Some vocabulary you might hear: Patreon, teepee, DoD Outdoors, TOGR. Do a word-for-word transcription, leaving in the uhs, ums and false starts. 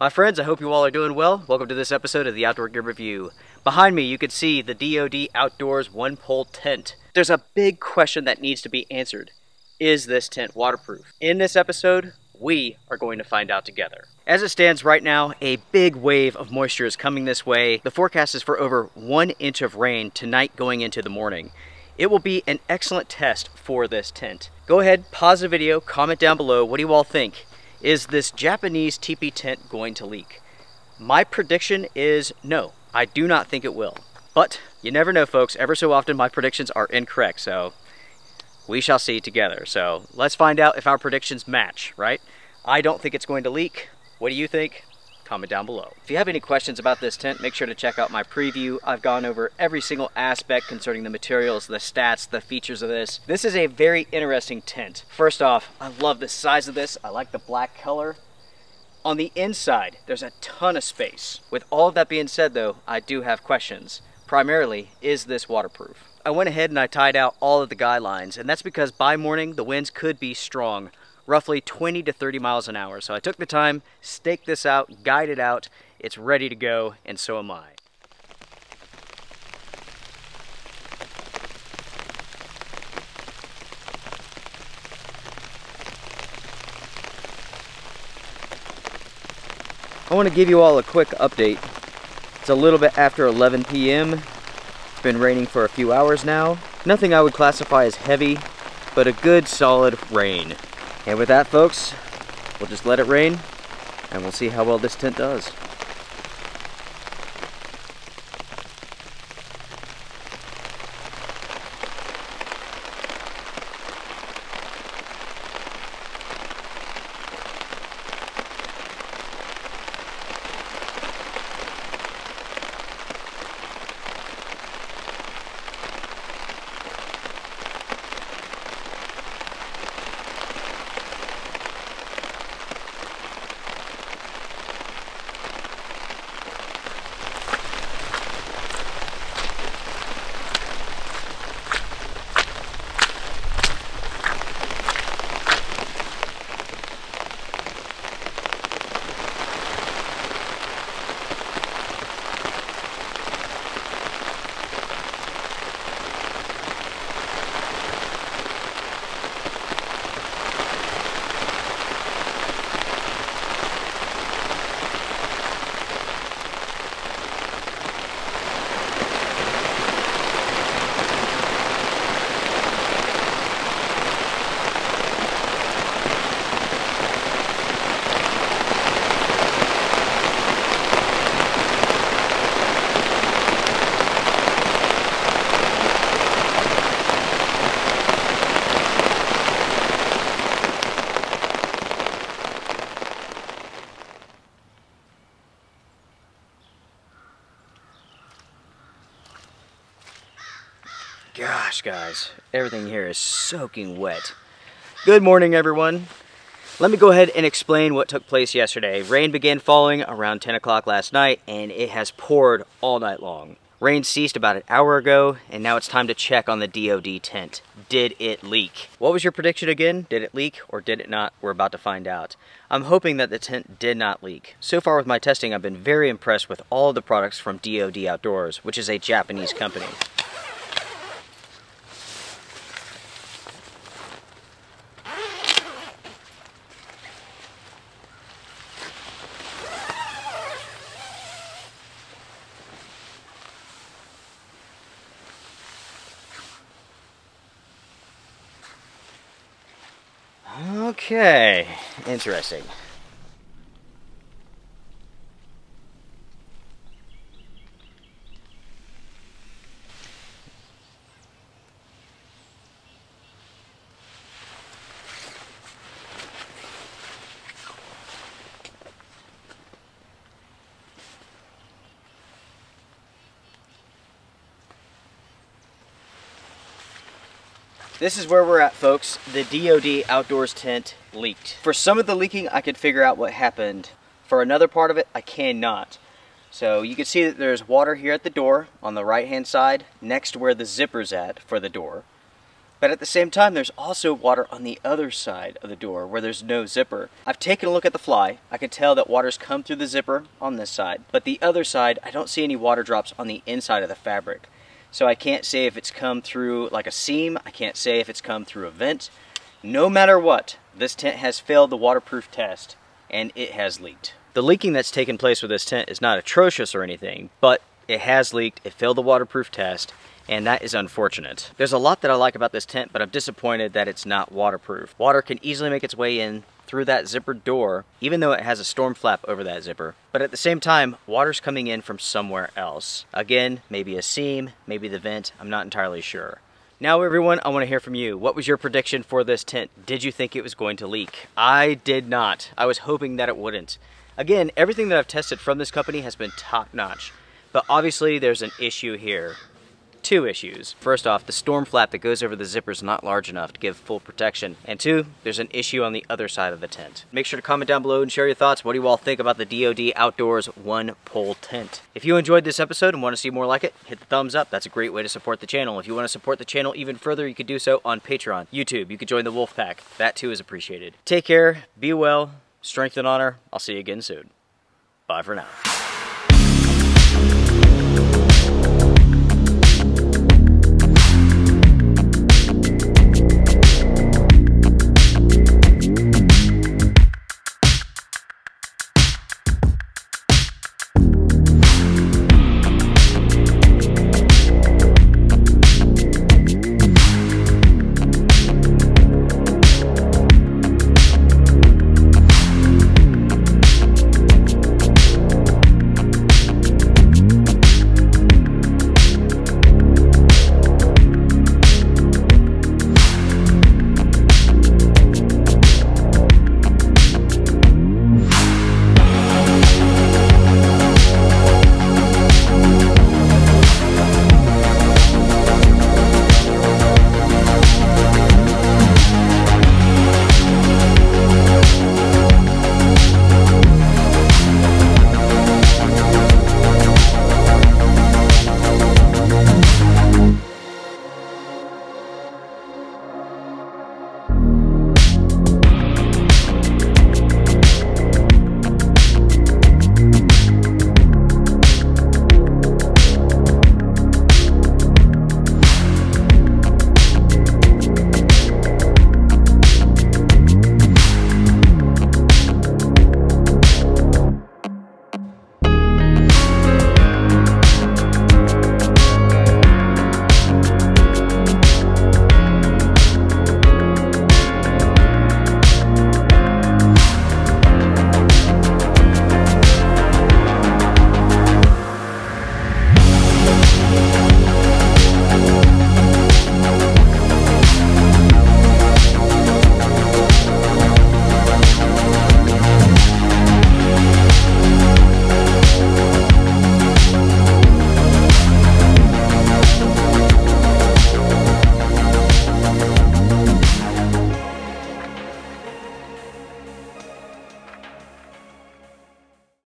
My friends, I hope you all are doing well. Welcome to this episode of the Outdoor Gear Review. Behind me, you can see the DoD Outdoors one-pole tent. There's a big question that needs to be answered. Is this tent waterproof? In this episode, we are going to find out together. As it stands right now, a big wave of moisture is coming this way. The forecast is for over one inch of rain tonight going into the morning. It will be an excellent test for this tent. Go ahead, pause the video, comment down below, what do you all think? Is this Japanese teepee tent going to leak? My prediction is no, I do not think it will. But you never know, folks, ever so often my predictions are incorrect, so we shall see together. So let's find out if our predictions match, right? I don't think it's going to leak. What do you think? Comment down below. If you have any questions about this tent, make sure to check out my preview. I've gone over every single aspect concerning the materials, the stats, the features of this. This is a very interesting tent. First off, I love the size of this. I like the black color. On the inside, there's a ton of space. With all of that being said though, I do have questions. Primarily, is this waterproof? I went ahead and I tied out all of the guy lines, and that's because by morning, the winds could be strong. Roughly twenty to thirty miles an hour. So I took the time, staked this out, guide it out. It's ready to go, and so am I. I want to give you all a quick update. It's a little bit after eleven p m It's been raining for a few hours now. Nothing I would classify as heavy, but a good solid rain. And with that, folks, we'll just let it rain, and we'll see how well this tent does. Gosh, guys, everything here is soaking wet. Good morning, everyone. Let me go ahead and explain what took place yesterday. Rain began falling around ten o'clock last night, and it has poured all night long. Rain ceased about an hour ago, and now it's time to check on the DoD tent. Did it leak? What was your prediction again? Did it leak or did it not? We're about to find out. I'm hoping that the tent did not leak. So far with my testing, I've been very impressed with all of the products from DoD Outdoors, which is a Japanese company. Okay, interesting. This is where we're at, folks. The DoD Outdoors tent leaked. For some of the leaking, I could figure out what happened. For another part of it, I cannot. So you can see that there's water here at the door on the right-hand side, next to where the zipper's at for the door. But at the same time, there's also water on the other side of the door where there's no zipper. I've taken a look at the fly. I can tell that water's come through the zipper on this side, but the other side, I don't see any water drops on the inside of the fabric. So I can't say if it's come through like a seam. I can't say if it's come through a vent. No matter what, this tent has failed the waterproof test and it has leaked. The leaking that's taken place with this tent is not atrocious or anything, but it has leaked, it failed the waterproof test, and that is unfortunate. There's a lot that I like about this tent, but I'm disappointed that it's not waterproof. Water can easily make its way in through that zipper door, even though it has a storm flap over that zipper. But at the same time, water's coming in from somewhere else. Again, maybe a seam, maybe the vent, I'm not entirely sure. Now everyone, I want to hear from you. What was your prediction for this tent? Did you think it was going to leak? I did not. I was hoping that it wouldn't. Again, everything that I've tested from this company has been top-notch, but obviously there's an issue here. Two issues. First off, the storm flap that goes over the zipper is not large enough to give full protection. And two, there's an issue on the other side of the tent. Make sure to comment down below and share your thoughts. What do you all think about the DoD Outdoors one pole tent? If you enjoyed this episode and want to see more like it, hit the thumbs up. That's a great way to support the channel. If you want to support the channel even further, you could do so on Patreon, YouTube. You could join the Wolf Pack. That too is appreciated. Take care, be well, strength and honor. I'll see you again soon. Bye for now.